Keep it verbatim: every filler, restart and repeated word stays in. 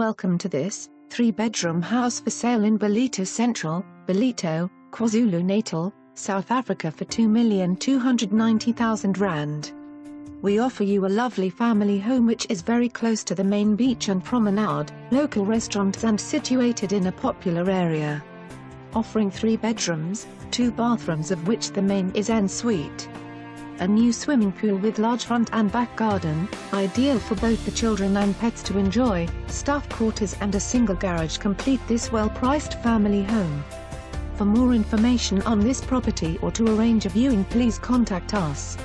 Welcome to this three-bedroom house for sale in Ballito Central, Ballito, KwaZulu Natal, South Africa for two million two hundred ninety thousand rand. We offer you a lovely family home which is very close to the main beach and promenade, local restaurants and situated in a popular area. Offering three bedrooms, two bathrooms of which the main is en suite. A new swimming pool with large front and back garden, ideal for both the children and pets to enjoy, staff quarters and a single garage complete this well-priced family home. For more information on this property or to arrange a viewing, please contact us.